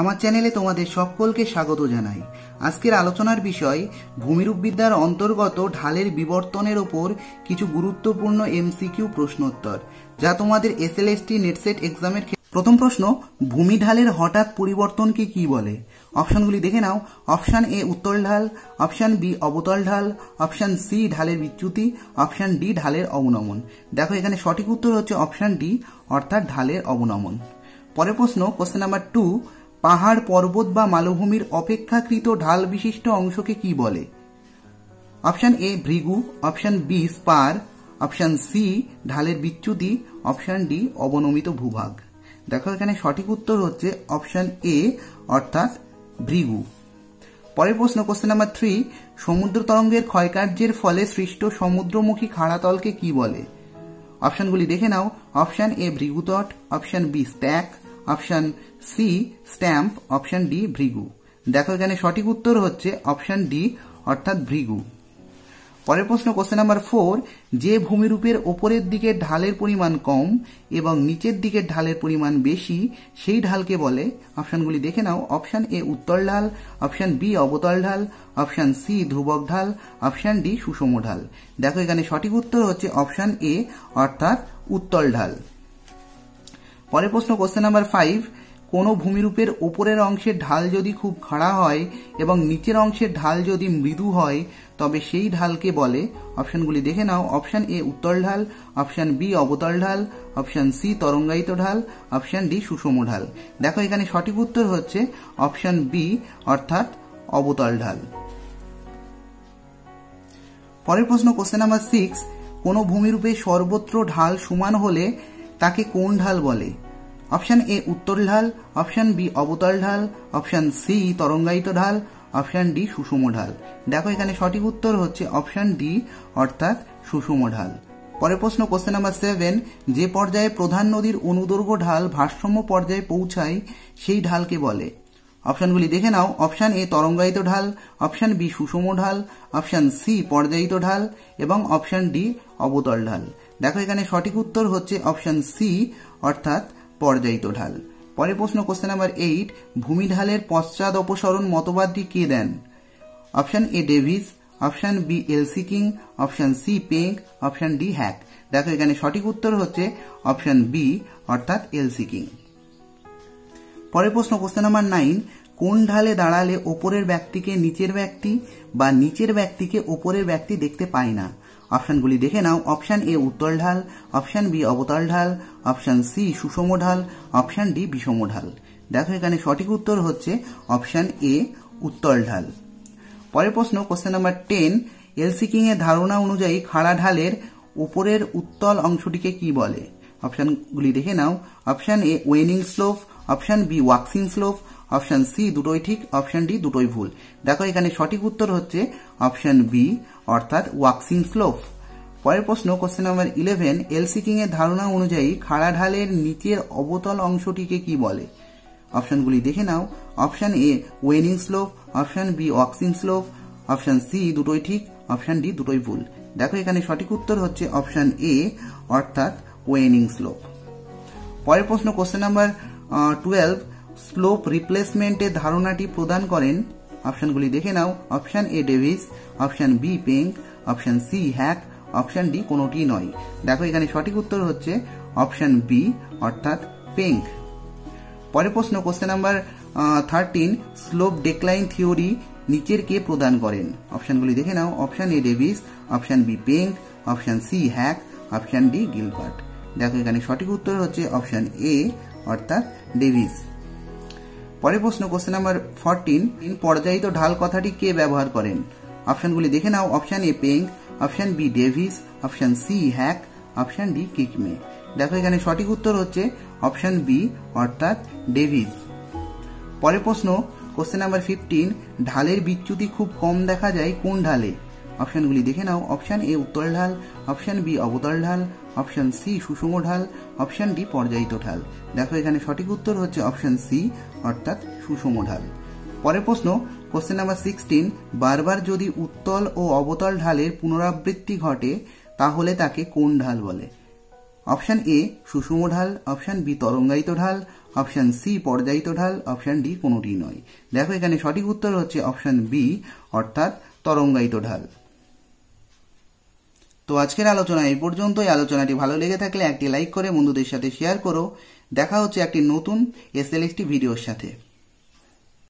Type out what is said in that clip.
आमार चैनेले तोमादेर सकलके स्वागत जानाई। आजकेर आलोचनार विषय भूमिरूपविद्यार अंतर्गत ढालेर विवर्तनेर ओपर किछु गुरुत्वपूर्ण एमसीक्यू प्रश्नोत्तर जा तोमादेर एसएलएसटी नेटसेट एग्जामेर। प्रथम प्रश्न, भूमि ढालेर हठात् परिवर्तनके कि बोले? अपशनगुली देखे नाओ। अपशन ए उत्तल ढाल, अपशन बी अवतल ढाल, अपशन सी ढालेर विच्युति, अपशन डी ढालेर अवनमन। देखो एखाने सठिक उत्तर होच्छे अपशन डी अर्थात ढालेर अवनमन। परेर प्रश्न, क्वेश्चन नम्बर 2, पहाड़ पर्वत बा मालभूमिर अपेक्षाकृत ढाल विशिष्ट अंशके कि बोले? अपशन ए भृगु, option B spur, option C ढालेर विच्युति, अपशन डी अवनमित भूभाग। देखो एखाने सठिक उत्तर होच्छे अपशन ए अर्थात भृगु। परेर प्रश्न, क्वेश्चन नम्बर 3, समुद्र तरंगेर क्षयकार्येर फले सृष्ट समुद्रमुखी खाड़ा तलके कि बोले? अपशनगुली देखे नाओ। अपशन ए भृगुतट, option B stack, option C stump, option D भृगु। देखो एखाने सठिक उत्तर होच्छे अपशन डी अर्थात भृगु। परेर प्रश्न, क्वेश्चन नम्बर 4, जे भूमिरूपेर ओपरेर दिके ढालेर परिमाण कम एवं नीचेर दिके ढालेर परिमाण बेशी सेई ढालके बोले? अपशनगुली देखे नाओ। अपशन ए उत्तल ढाल, अपशन बी अवतल ढाल, अपशन सी ध्रुवक ढाल, अपशन डी सुषम ढाल। देखो एखाने सठिक उत्तर होच्छे अपशन ए अर्थात उत्तल ढाल। পরের প্রশ্ন, কোশ্চেন নাম্বার 5, কোন ভূমিরূপের উপরের অংশের ঢাল যদি খুব খাড়া হয় এবং নিচের অংশের ঢাল যদি মৃদু হয় তবে সেই ঢালকে বলে? অপশনগুলি দেখে নাও। অপশন এ উত্তল ঢাল, অপশন বি অবতল ঢাল, অপশন সি তরঙ্গায়িত ঢাল, অপশন ডি সুষম ঢাল। দেখো এখানে সঠিক উত্তর হচ্ছে অপশন বি অর্থাৎ অবতল ঢাল। পরের প্রশ্ন, কোশ্চেন নাম্বার 6, কোন ভূমিরূপে সর্বত্র ঢাল সমান হলে তাকে কোন ঢাল বলে? অপশন এ উত্তল ঢাল, অপশন বি অবতল ঢাল, অপশন সি তরঙ্গায়িত ঢাল, অপশন ডি সুষম ঢাল। দেখো এখানে সঠিক উত্তর হচ্ছে অপশন ডি অর্থাৎ সুষম ঢাল। পরের প্রশ্ন, কোশ্চেন নাম্বার 7, যে পর্যায়ে প্রধান নদীর অনুদৈর্ঘ্য ঢাল ভারসাম্য পর্যায়ে পৌঁছায় সেই ঢালকে বলে? অপশনগুলি দেখে নাও। অপশন এ তরঙ্গায়িত ঢাল, অপশন বি সুষম ঢাল, অপশন সি পর্যায়িত ঢাল এবং অপশন ডি অবতল ঢাল। देखो এখানে সঠিক উত্তর হচ্ছে অপশন সি অর্থাৎ পর্যায়িত ঢাল। পরের প্রশ্ন, কোশ্চেন নাম্বার 8, ভূমি ঢালের পশ্চাদ অপসরণ মতবাদটি কে দেন? Option A Davis, option B LC King, option C Penck, option D Hack. দেখো এখানে সঠিক উত্তর হচ্ছে অপশন বি অর্থাৎ এলসি কিং। পরের প্রশ্ন, কোশ্চেন নাম্বার 9, কোন ঢালে দাঁড়ালে ওপরের ব্যক্তিকে নিচের ব্যক্তি বা নিচের ব্যক্তিকে ওপরের ব্যক্তি দেখতে পায় না? অপশনগুলি দেখে নাও। অপশন এ উত্তল ঢাল, অপশন বি অবতল ঢাল, অপশন সি সুষম ঢাল, অপশন ডি বিষম ঢাল। দেখো এখানে সঠিক উত্তর হচ্ছে অপশন এ উত্তল ঢাল। পরের প্রশ্ন, কোশ্চেন নাম্বার 10, এলসি কিং এর ধারণা অনুযায়ী খাড়া ঢালের ওপরের উত্তল অংশটিকে কি বলে? অপশনগুলি দেখে নাও। Option A waning slope, option B waxing slope, option C দুটোই ঠিক, অপশন ডি দুটোই ভুল। দেখো এখানে সঠিক উত্তর হচ্ছে অপশন বি অর্থাৎ ওয়াক্সিং স্লোপ। পরের প্রশ্ন, কোশ্চেন নাম্বার 11, এলসি কিং এর ধারণা অনুযায়ী খাড়া ঢালের নিচের অবতল অংশটিকে কি বলে? অপশনগুলি দেখে নাও। Option A waning slope, option B waxing slope, option C দুটোই ঠিক, অপশন ডি দুটোই ভুল। দেখো এখানে সঠিক উত্তর হচ্ছে অপশন এ অর্থাৎ ওয়েনিং স্লোপ। পরের প্রশ্ন, কোশ্চেন নাম্বার 12, স্লোপ রিপ্লেসমেন্টের ধারণাটি প্রদান করেন? অপশনগুলি দেখে নাও। Option A Davis, option B Penck, option C Hack, option D কোনোটি নয়। দেখো এখানে সঠিক উত্তর হচ্ছে অপশন বি অর্থাৎ পেঙ্ক। পরের প্রশ্ন, question number 13, slope decline theory নিচের কে প্রদান করেন? অপশনগুলি দেখে নাও। Option A Davis, option B Penck, option C Hack, option D Gilbert. দেখো এখানে সঠিক উত্তর হচ্ছে অপশন এ অর্থাৎ ডেভিস। পরের প্রশ্ন, কোশ্চেন নাম্বার 14, পর্যায়িত ঢাল কথাটি কে ব্যবহার করেন? অপশনগুলি দেখে নাও। Option A Penck, option B Davis, option C Hack, option D কিকমে। দেখো এখানে সঠিক উত্তর হচ্ছে অপশন বি অর্থাৎ ডেভিস। পরের প্রশ্ন, কোশ্চেন নাম্বার 15, ঢালের বিচ্যুতি খুব কম দেখা যায় কোন ঢালে? অপশনগুলি দেখে নাও। অপশন এ উত্তল ঢাল, অপশন বি অবতল ঢাল, অপশন সি সুষম ঢাল, অপশন ডি পর্যায়িত ঢাল। দেখো এখানে সঠিক উত্তর হচ্ছে অপশন সি অর্থাৎ সুষম ঢাল। পরের প্রশ্ন, কোশ্চেন নাম্বার 16, বারবার যদি উত্তল ও অবতল ঢালের পুনরাবৃত্তি ঘটে তাহলে তাকে কোন ঢাল বলে? ऑप्शन ए सुषम ढाल, ऑप्शन बी तरंगायित ढाल, ऑप्शन सी पर्यायित ढाल, ऑप्शन डी कोनोटी नय। देखो एखाने सठिक उत्तर होच्छे ऑप्शन बी अर्थात तरंगायित ढाल। तो आजकेर आलोचना एई पर्यन्तই। आलोचनाटी भालो लेगे थाकले एकटी लाइक करे बंधुदेर साथे शेयर करो। देखा होच्छे एकटी नतुन एसएलएसटी भिडियोर साथे।